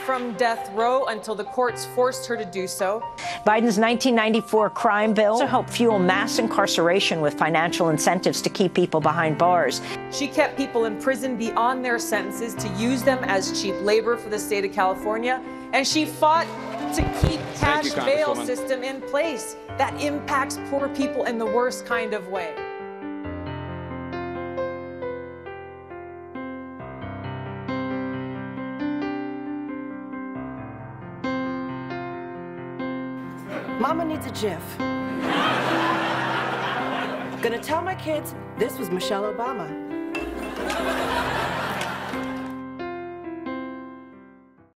from death row until the courts forced her to do so. Biden's 1994 crime bill to help fuel mass incarceration with financial incentives to keep people behind bars. She kept people in prison beyond their sentences to use them as cheap labor for the state of California, and she fought to keep cash bail system in place that impacts poor people in the worst kind of way. Mama needs a GIF. Gonna tell my kids this was Michelle Obama.